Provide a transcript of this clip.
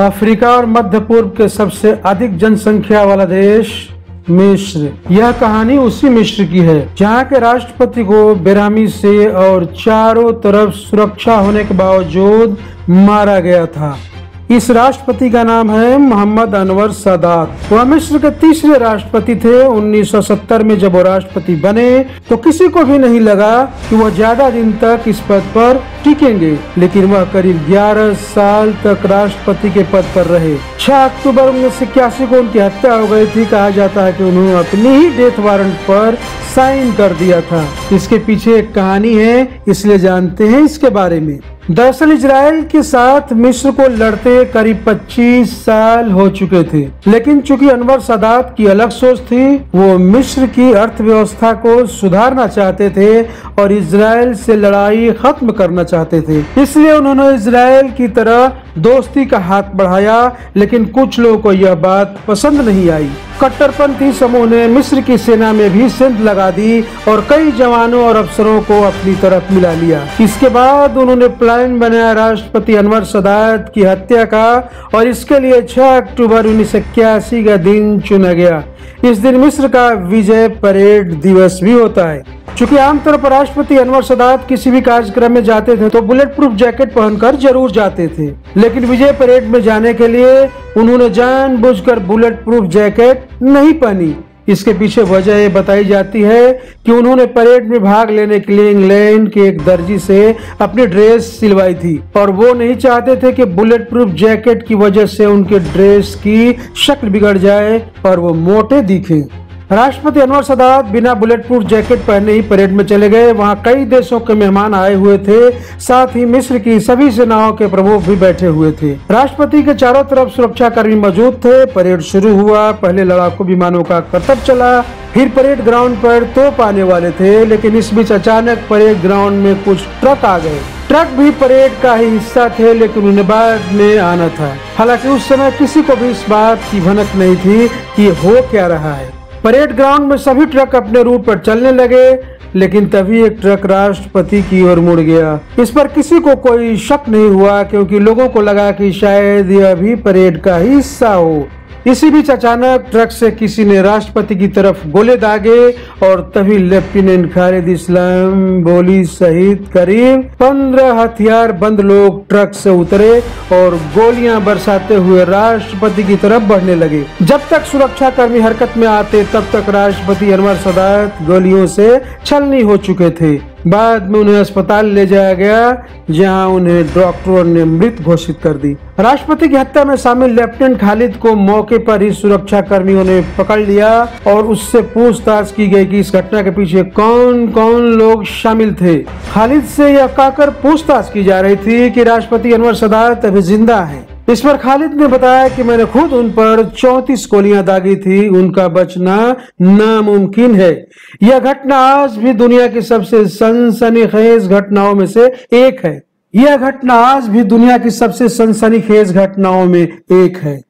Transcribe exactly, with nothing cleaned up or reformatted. Africa और मध्य पूर्व के सबसे अधिक जनसंख्या वाला देश मिस्र। यह कहानी उसी मिस्र की है जहाँ के राष्ट्रपति को बेरहमी से और चारों तरफ सुरक्षा होने के बावजूद मारा गया था। इस राष्ट्रपति का नाम है मोहम्मद अनवर सादात। वह मिस्र के तीसरे राष्ट्रपति थे। उन्नीस सौ सत्तर में जब वो राष्ट्रपति बने तो किसी को भी नहीं लगा कि वह ज्यादा दिन तक इस पद पर टिकेंगे, लेकिन वह करीब ग्यारह साल तक राष्ट्रपति के पद पर रहे। छह अक्टूबर उन्नीस सौ इक्यासी को उनकी हत्या हो गई थी। कहा जाता है कि उन्होंने अपनी ही डेथ वारंट पर साइन कर दिया था। इसके पीछे एक कहानी है, इसलिए जानते हैं इसके बारे में। दरअसल इज़राइल के साथ मिस्र को लड़ते करीब पच्चीस साल हो चुके थे, लेकिन चूंकि अनवर सादात की अलग सोच थी, वो मिस्र की अर्थव्यवस्था को सुधारना चाहते थे और इज़राइल से लड़ाई खत्म करना चाहते थे। इसलिए उन्होंने इज़राइल की तरह दोस्ती का हाथ बढ़ाया, लेकिन कुछ लोगों को यह बात पसंद नहीं आई। कट्टरपंथी समूह ने मिस्र की सेना में भी सेंध लगा दी और कई जवानों और अफसरों को अपनी तरफ मिला लिया। इसके बाद उन्होंने बनाया राष्ट्रपति अनवर सादात की हत्या का, और इसके लिए छह अक्टूबर उन्नीस सौ इक्यासी का दिन चुना गया। इस दिन मिस्र का विजय परेड दिवस भी होता है। चूंकि आमतौर पर राष्ट्रपति अनवर सादात किसी भी कार्यक्रम में जाते थे तो बुलेट प्रूफ जैकेट पहनकर जरूर जाते थे, लेकिन विजय परेड में जाने के लिए उन्होंने जानबूझकर बुलेट प्रूफ जैकेट नहीं पहनी। इसके पीछे वजह ये बताई जाती है कि उन्होंने परेड में भाग लेने के लिए इंग्लैंड के एक दर्जी से अपनी ड्रेस सिलवाई थी, और वो नहीं चाहते थे कि बुलेट प्रूफ जैकेट की वजह से उनके ड्रेस की शक्ल बिगड़ जाए और वो मोटे दिखे। राष्ट्रपति अनवर सादात बिना बुलेट प्रूफ जैकेट पहने ही परेड में चले गए। वहां कई देशों के मेहमान आए हुए थे, साथ ही मिस्र की सभी सेनाओं के प्रमुख भी बैठे हुए थे। राष्ट्रपति के चारों तरफ सुरक्षाकर्मी मौजूद थे। परेड शुरू हुआ। पहले लड़ाकू विमानों का करतब चला, फिर परेड ग्राउंड पर तोप आने वाले थे, लेकिन इस बीच अचानक परेड ग्राउंड में कुछ ट्रक आ गए। ट्रक भी परेड का ही हिस्सा थे, लेकिन उन्हें बाद में आना था। हालांकि उस समय किसी को भी इस बात की भनक नहीं थी कि हो क्या रहा है। परेड ग्राउंड में सभी ट्रक अपने रूट पर चलने लगे, लेकिन तभी एक ट्रक राष्ट्रपति की ओर मुड़ गया। इस पर किसी को कोई शक नहीं हुआ, क्योंकि लोगों को लगा कि शायद यह भी परेड का ही हिस्सा हो। इसी बीच अचानक ट्रक से किसी ने राष्ट्रपति की तरफ गोले दागे, और तभी लेपिन खालिद इस्लाम बोली सहित करीब पंद्रह हथियार बंद लोग ट्रक से उतरे और गोलियां बरसाते हुए राष्ट्रपति की तरफ बढ़ने लगे। जब तक सुरक्षाकर्मी हरकत में आते तब तक राष्ट्रपति अनवर सादात गोलियों से छलनी हो चुके थे। बाद में उन्हें अस्पताल ले जाया गया, जहां उन्हें डॉक्टरों ने मृत घोषित कर दी। राष्ट्रपति की हत्या में शामिल लेफ्टिनेंट खालिद को मौके पर ही सुरक्षा कर्मियों ने पकड़ लिया और उससे पूछताछ की गई कि इस घटना के पीछे कौन कौन लोग शामिल थे। खालिद से यह कहकर पूछताछ की जा रही थी कि राष्ट्रपति अनवर सादात अभी जिंदा है। इस पर खालिद ने बताया कि मैंने खुद उन पर चौंतीस गोलियां दागी थी, उनका बचना नामुमकिन है। यह घटना आज भी दुनिया की सबसे सनसनीखेज घटनाओं में से एक है। यह घटना आज भी दुनिया की सबसे सनसनीखेज घटनाओं में एक है।